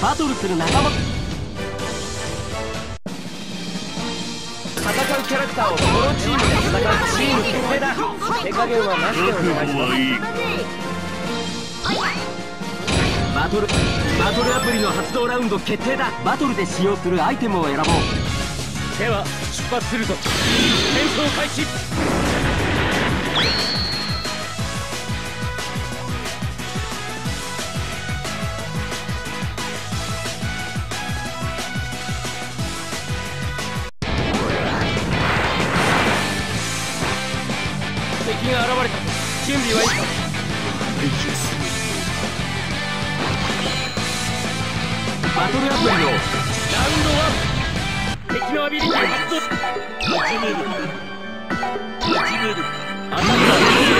バトルする仲間、戦うキャラクターをこのチームで戦うチーム決定だ。手加減はなしでお願いします。バトルアプリの発動ラウンド決定だ。バトルで使用するアイテムを選ぼう。では出発するぞ。戦闘開始。準備はいいか。バトルアプリのラウンド1、敵のアビリティ発動。落ちる赤いエリアで攻撃、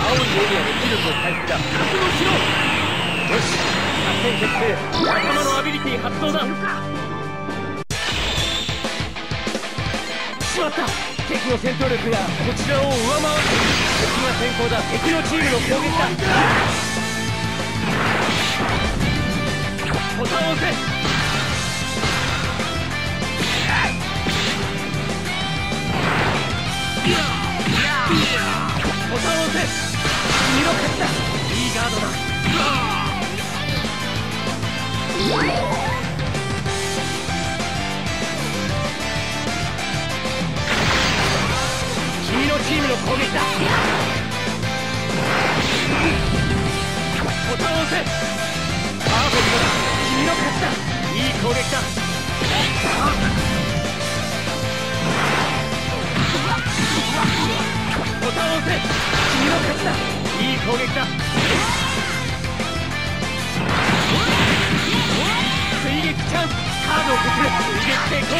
青いエリアで気力を回復だ。覚悟しろ。よし、作戦決定。仲間のアビリティ発動だ。しまった、敵の戦闘力がこちらを上回る。敵が先行だ。敵のチームの攻撃だ。ボタンを押せ。ボタンを押せ。身の勝ちだ。いいガードだ。チームの攻撃だ。ボタンを押せ。パーフェクトだ。君の勝ちだ。いい攻撃だ。ボタンを押せ。君の勝ちだ。いい攻撃だ。追撃チャンス。カードを削る。追撃成功。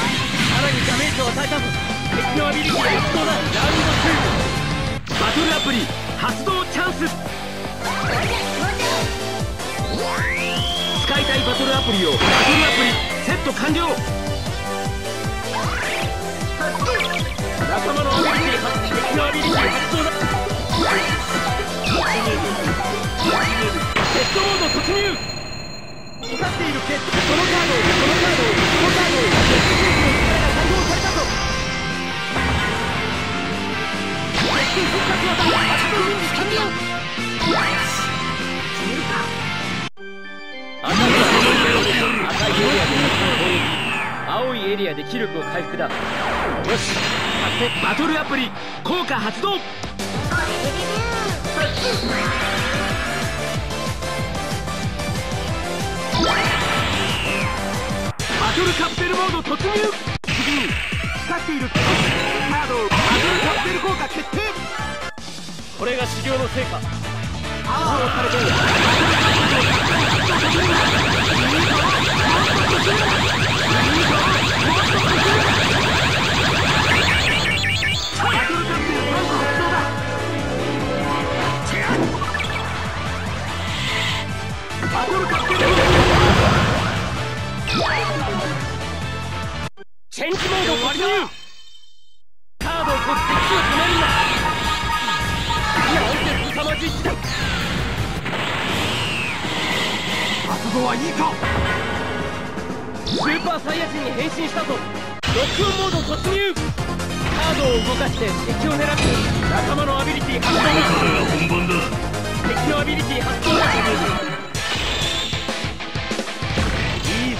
さらにダメージを与えたぞ。敵のアビリティが発動だ。ラウンド2、バトルアプリ発動チャンス。使いたいバトルアプリを。バトルアプリセット完了。仲間のアビリティ発動。敵のアビリティ発動だ。決闘モード突入。光っている決闘。このカードを復活技、発動準備完了。決めるか。赤いエリアで攻撃、青いエリアで気力を回復だ。よし、バトルアプリ効果発動。バトルカプセルモード突入。光っているカードを。バトルカプセル効果決定。これが修行の成果。チェンジモード突入。カードをこすって敵を止めるんだ。覚悟はいいか。スーパーサイヤ人に変身したぞ。ロックオンモード突入。カードを動かして敵を狙って。仲間のアビリティ発動だ。本番だ。敵のアビリティ発動だ。いいぞ、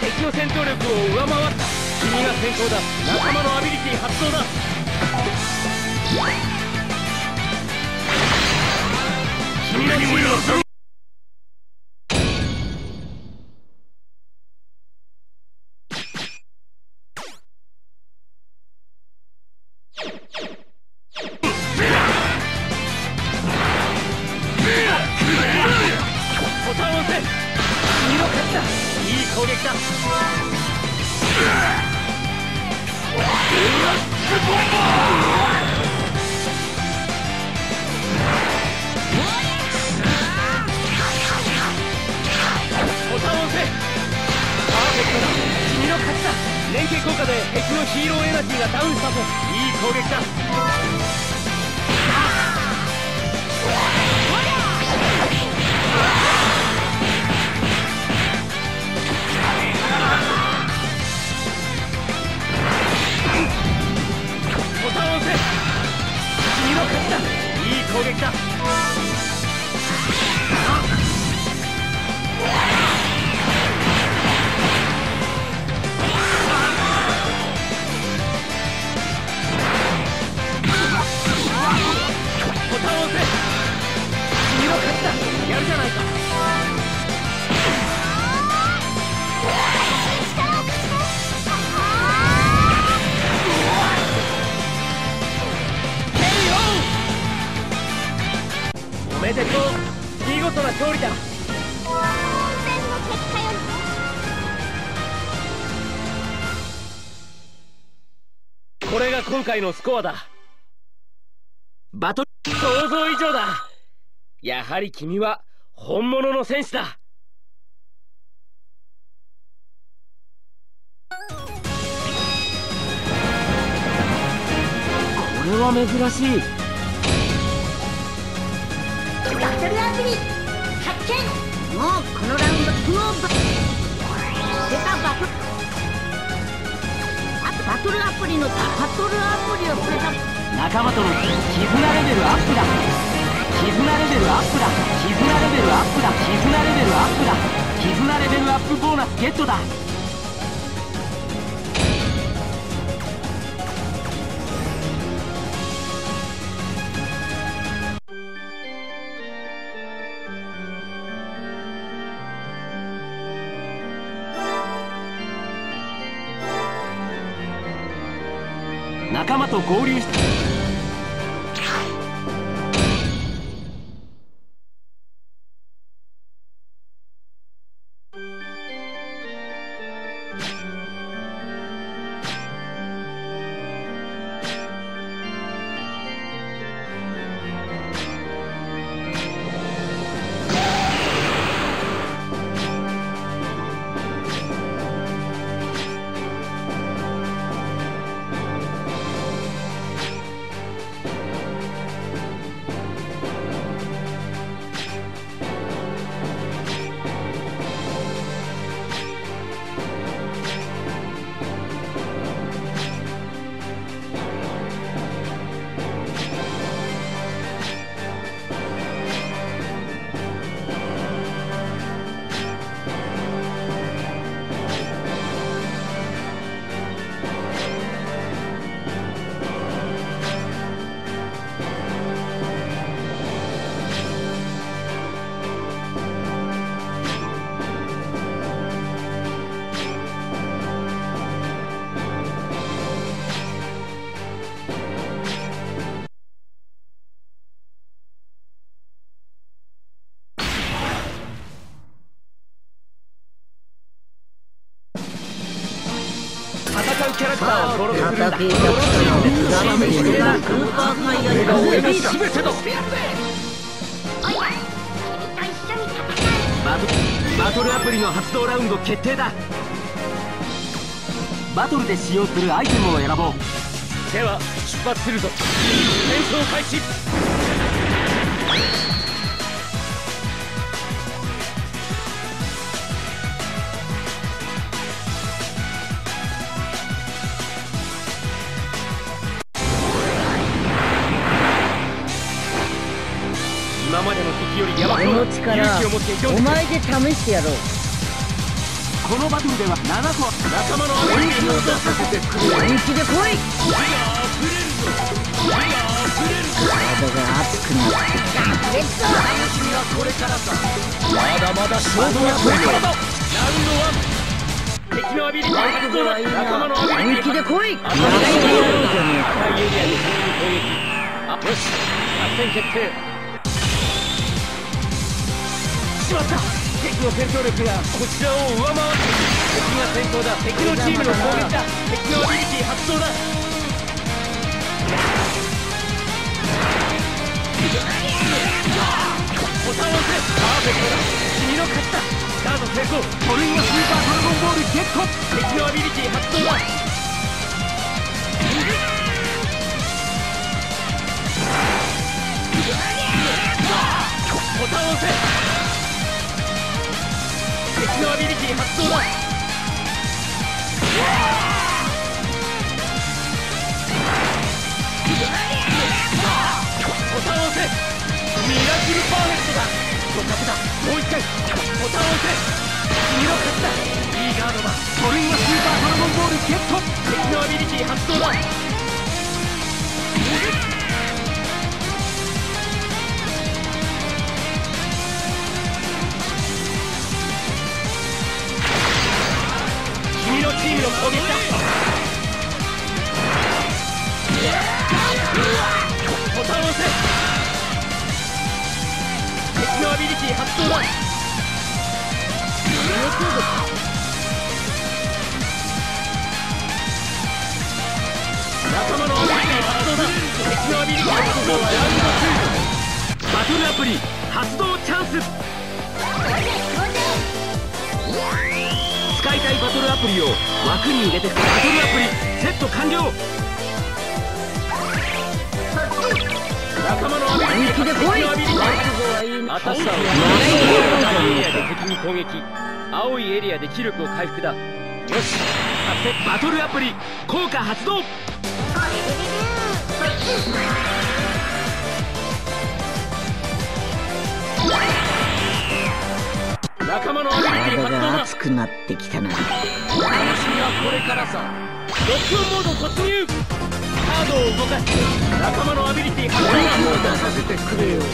敵の戦闘力を上回った。君が先行だ。仲間のアビリティ発動だ。連携効果で敵のヒーローエナジーがダウンしたぞ。いい攻撃だ。攻撃だ。ボタンを押せ。君の勝ちだ。やるじゃないか。おめでとう。見事な勝利だ。混戦の結果よりもこれが今回のスコアだ。バトル想像以上だ。やはり君は本物の戦士だ。これは珍しい。バトルアプリ発見。もうこのラウンドバトルアプリのバトルアプリをくれた仲間との絆レベルアップだ。絆レベルアップだ。絆レベルアップだ。絆レベルアップだ。絆レベルアップボーナスゲットだ。仲間と合流して戦いのバトルアプリの発動ラウンド決定だ。バトルで使用するアイテムを選ぼう。では出発するぞ。戦争開始。この力お前で試してやろう。このバトルでは7個仲間のアレンジを出させてくれ。本気で来い。愛が溢れるぞ。愛が溢れるぞ。体が熱くなってきた。楽しみはこれからだ。まだまだ勝負はこれからだ。ラウンド1。敵のアビリティ発動だ。仲間のアビリティ本気で来い。まだいける。よし、作戦決定。しまった。敵の戦闘力がこちらを上回る。敵が先頭だ。敵のチームの攻撃だ。敵のアビリティ発動だ。ボタンを押せ。パーフェクトだ。君の勝ちだ。スタート成功。トリンのスーパードラゴンボールゲット。敵のアビリティ発動だ。ボタンを押せ。敵のアビリティ発動だ。ボタンを押せ。ミラクルパーフェクトだ。互角だ。もう一回ボタンを押せ。君の勝ちだ。いいガードだ。トルインはスーパードラゴンボールゲット。敵のアビリティ発動だ。君のチームの攻撃だ。ボタンを押せ。敵のアビリティ発動だ。仲間のアビリティ発動だ。敵のアビリティ発動はラウンド2。バトルアプリ発動チャンス。使いたいバトルアプリを枠に入れて、バトルアプリセット完了。仲間のアビリティ発動。敵のアビリティ発動。敵に攻撃。青いエリアで気力を回復だ。よし、バトルアプリ効果発動。仲間のアビリティ発動だ。体が熱くなってきたな。楽しみはこれからさ。ロックオンモード突入。カードを動かして仲間のアビリティ発動を出させてくれよ。いいぞ、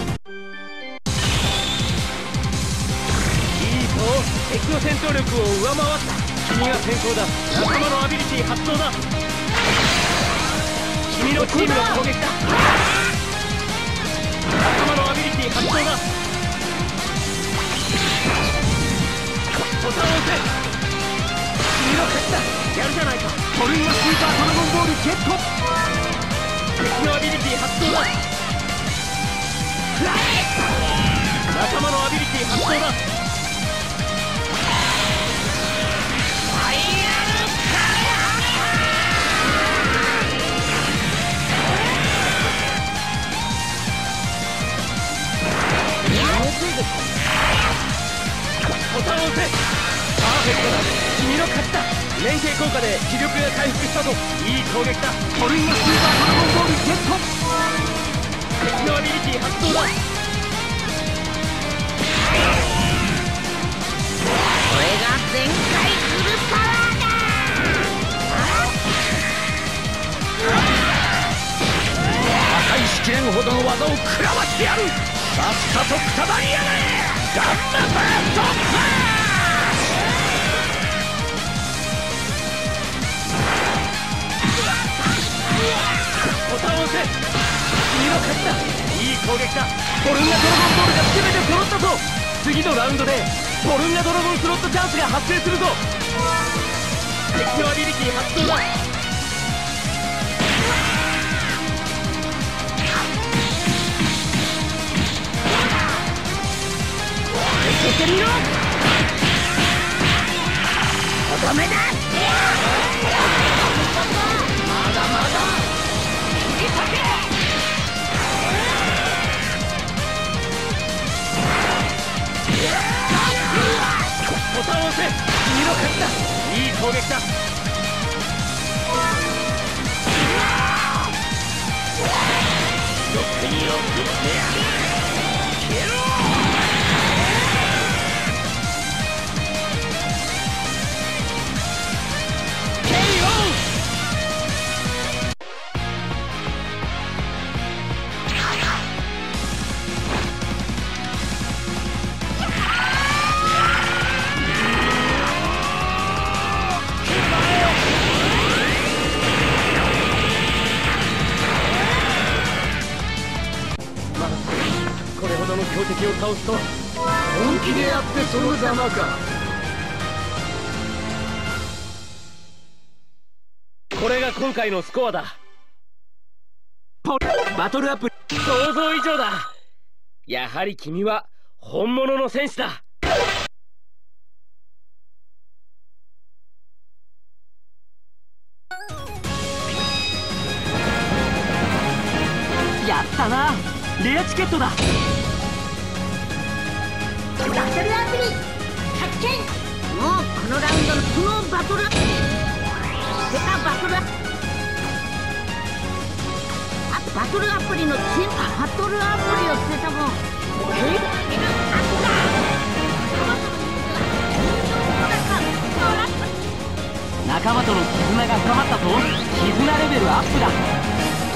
敵の戦闘力を上回った。君が先行だ。仲間のアビリティ発動だ。君のチームの攻撃だ。仲間のアビリティ発動だ。ボタンを押せ。君の勝ちだ。やるじゃないか。トルインはスーパードラゴンボールゲット。敵のアビリティ発動だ。仲間のアビリティ発動だ。ボタンを押せ。パーフェクトだ。君の勝ちだ。連携効果で気力が回復したぞ。いい攻撃だ。トルインのスーパードラゴンボールゲット。敵のアビリティ発動だ。これが全開するパワーだ。破壊しきれんほどの技を食らわしてやる。さすがとくたばりやがれ。ガンナバートップ。ボタンを押せ。君の勝ちだ。いい攻撃だ。ポルンガドラゴンボールが全て揃ったぞ。次のラウンドでポルンガドラゴンスロットチャンスが発生するぞ。敵のアビリティ発動だ。見せてみろ。とどめだ。まだまだ敵のアビリティ発動だ。敵を倒すと本気でやってそのざまか。これが今回のスコアだ。バトルアプリ想像以上だ。やはり君は本物の戦士だ。やったな。レアチケットだ。バトルアプリ発見。もうこのラウンドのこのバトルアプリ出た。バトルアプバトルアプリを捨てたもん。仲間との絆が深まったぞ。絆レベルアップだ。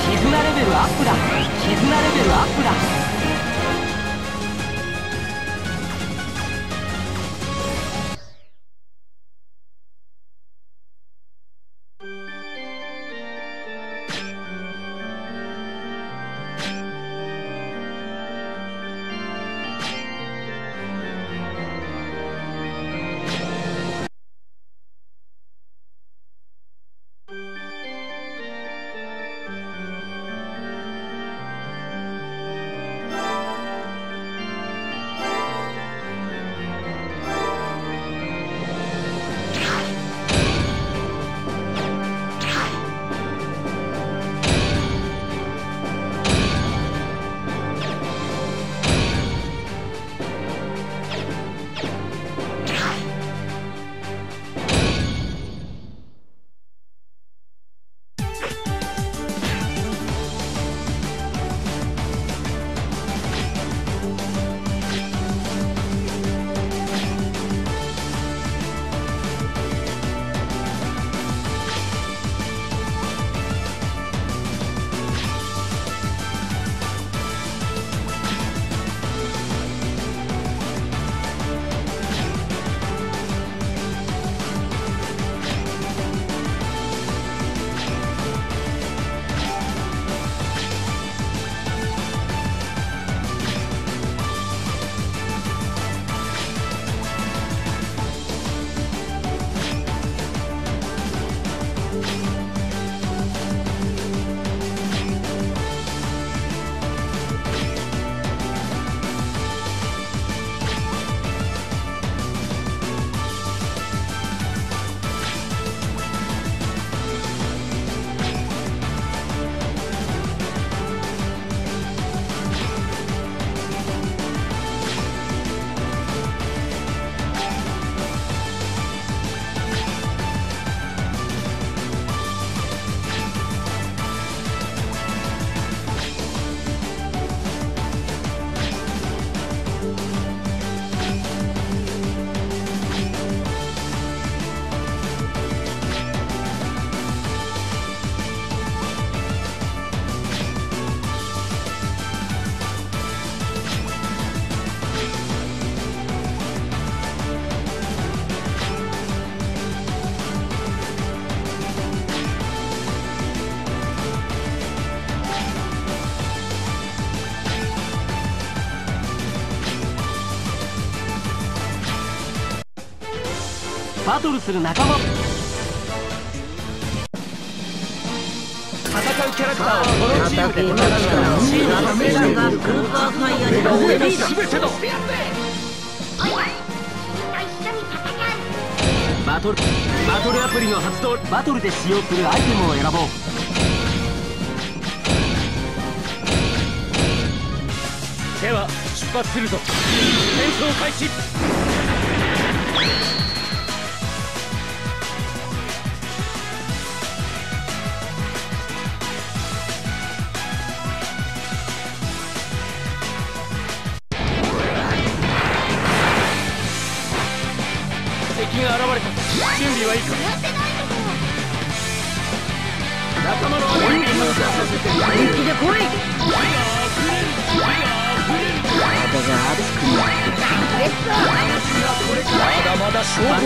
絆レベルアップだ。絆レベルアップだ。バトルする仲間、戦うキャラクターはこのチームで戦うからチームのメダルがグループアファイアに崩れる。バトルアプリの発動、バトルで使用するアイテムを選ぼう。では出発するぞ。戦闘開始。バト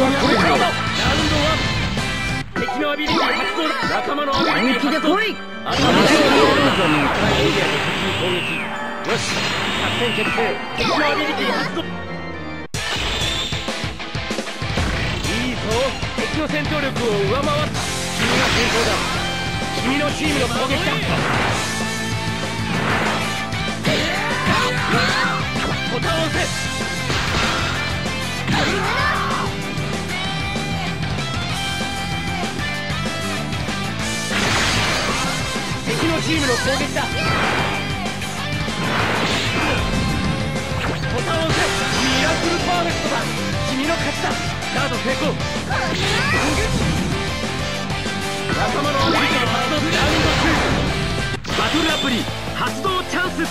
ルアププリ発動チャンス。使い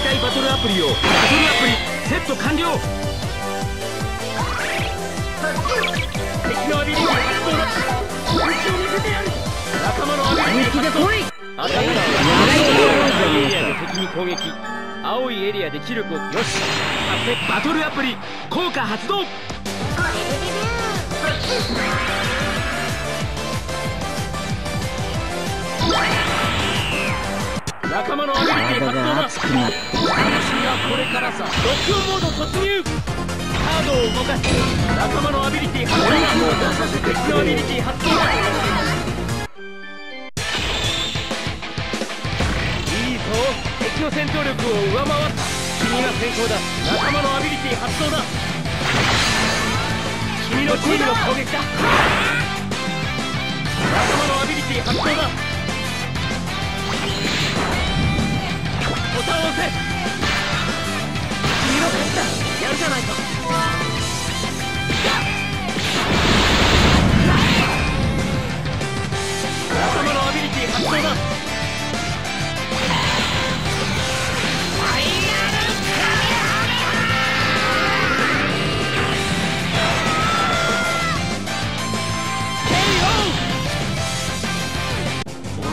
たいバトルアプリをバトルアプリセット完了。敵のアビリティ発動だ。こいつを見せてやる。仲間のアビリティで来い。赤いエリアで敵に攻撃、青いエリアで気力を。よし、バトルアプリ効果発動。仲間のアビリティ発動だ。楽しみはこれからさ。録音モード突入。カードを動かして仲間のアビリティ発動だ。敵のアビリティ発動だ。いいぞ、敵の戦闘力を上回った。君が先行だ。仲間のアビリティ発動だ。君のチームの攻撃だ。仲間のアビリティ発動だ。ボタンを押せ。君の勝ちだ。やるじゃないか。仲間のアビリティ発動だ。ファイヤールカメハ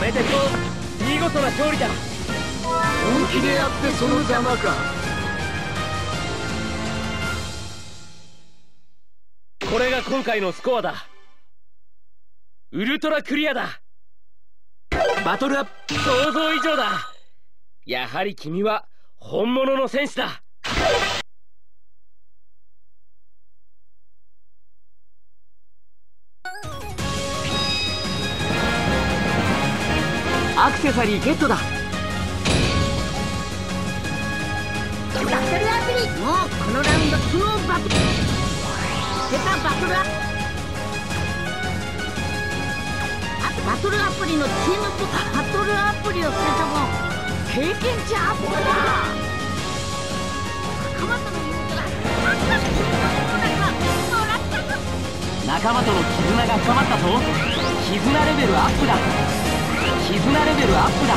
メハメ。おめでとう、見事な勝利だ。本気でやってその邪魔か。これが今回のスコアだ。ウルトラクリアだ。バトルアップ想像以上だ。やはり君は本物の戦士だ。アクセサリーゲットだ。バトルアプリ、もうこのラウンド、超バトル。出たバトルアプリ。バトルアプリのチームとかバトルアプリをするとも経験値アップだ。仲間との絆が深まったぞ。絆レベルアップだ。絆レベルアップだ。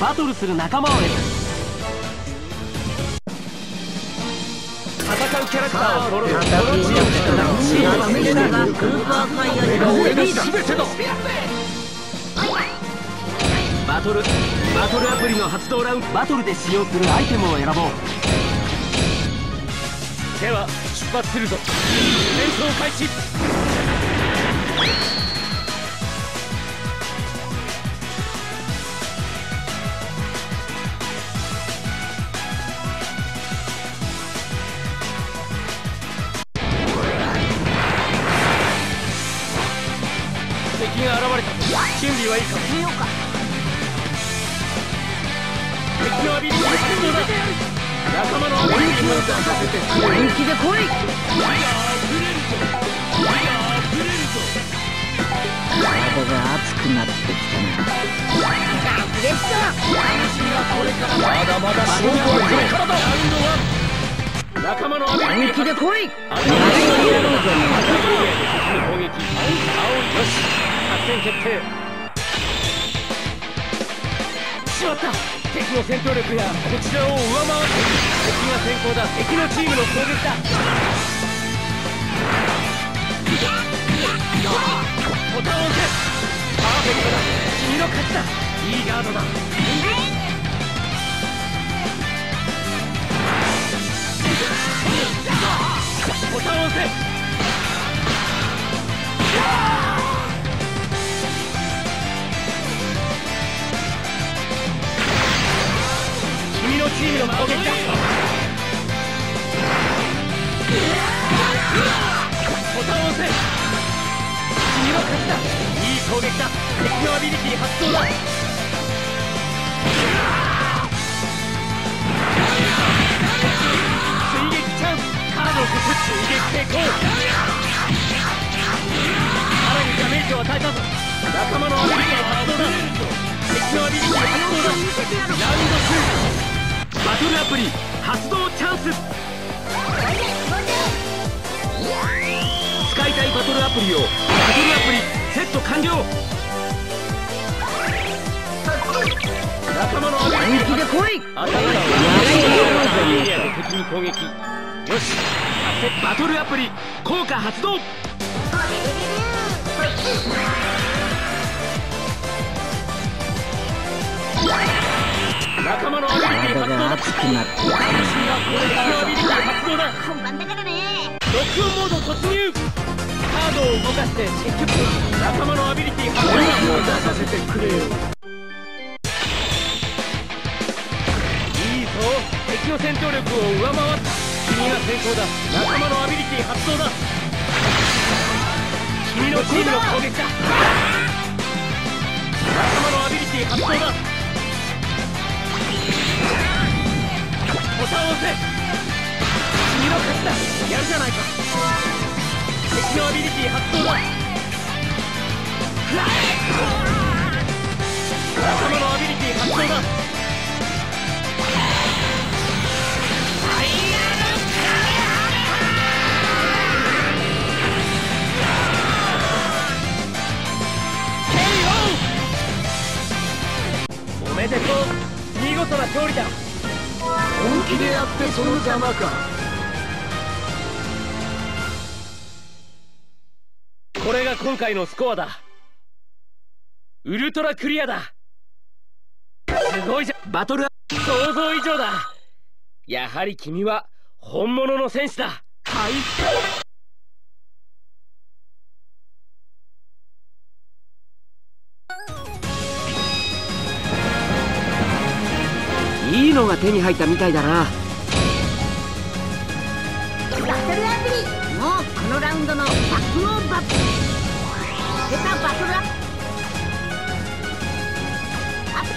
バトルする仲間を得る。戦うキャラクターを揃え、このチームでのチームのメンバーがグループアファイアの上が全てだ。バトルアプリの発動ラウンド、バトルで使用するアイテムを選ぼう。では出発するぞ。戦争開始。準備はいいか。見ようか。敵のアビリティ発動だ。仲間のアビリティを出させて。本気で来い。我が溢れるぞ。体が熱くなってきたな。熱烈だ。私はこれからまだ勝負はこれからだ。仲間のアビリティ。本気で来い。攻撃。よし。作戦決定。しまった。敵の戦闘力やこちらを上回って敵が先行だ。敵のチームの攻撃だ。ボタンを押せ。パーフェクトだ。君の勝ちだ。いいガードだ。ボタンを押せ。チームの攻撃だ。ボタンを押せ。君の勝ちだ。いい攻撃だ。敵のアビリティ発動だ。追撃チャンス。カードを消す。追撃成功。さらにダメージを与えたぞ。仲間のアビリティ発動だ。敵のアビリティ発動だ。ラウンド2。バトルアプリ発動チャンス。使いたいバトルアプリを。バトルアプリセット完了。仲間のアビリティで来い。頭がいいやと敵に攻撃。よし、バトルアプリ効果発動。仲間のアビリティ発動だ。熱くなってきた。アビリティ発動だ。本番だからね。録音モード突入。カードを動かして結局仲間のアビリティ発動だ。出させてくれよ。いいぞ。敵の戦闘力を上回った。君が成功だ。仲間のアビリティ発動だ。君のチームの攻撃だ。仲間のアビリティ発動だ。ボタンを押せ。君の勝ちだ。やるじゃないか。敵のアビリティ発動だ。仲間のアビリティ発動だ。KO。おめでとう。見事な勝利だ。本気でやってそのざまか。これが今回のスコアだ。ウルトラクリアだ。すごいじゃ。バトル想像以上だ。やはり君は本物の戦士だ。はい。いいのが手に入ったみたいだな。バトルアプリ、もうこのラウンドの爆音バトル。出たバトルアプリ。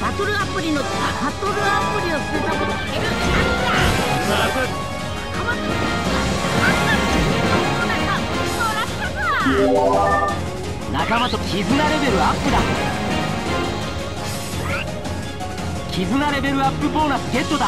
バトルアプリのバトルアプリを捨てたこと減るチャンスだ。仲間もらったぞ。仲間と絆レベルアップだ。絆レベルアップボーナスゲットだ。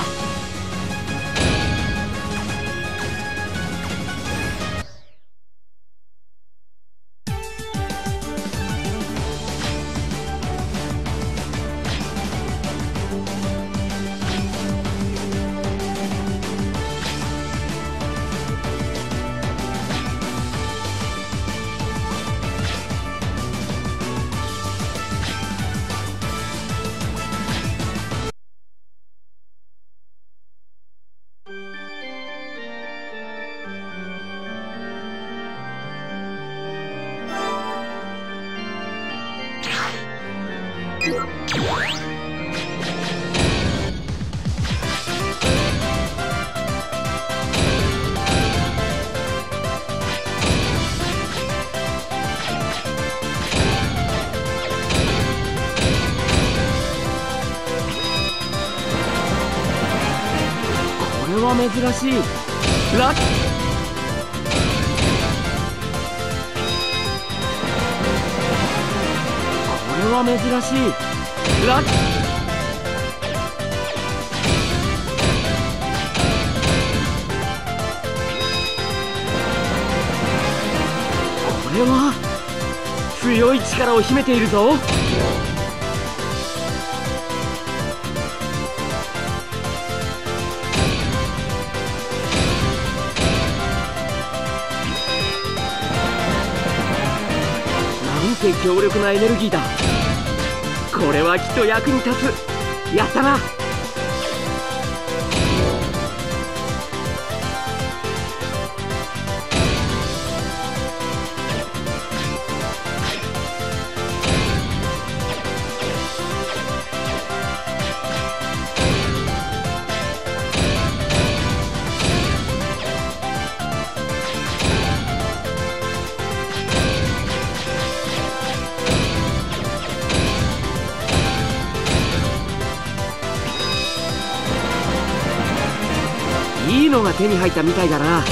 珍しいラッキー。これは珍しいラッキー。これは強い力を秘めているぞ。強力なエネルギーだ。これはきっと役に立つ。やったな。いいのが手に入ったみたいだな。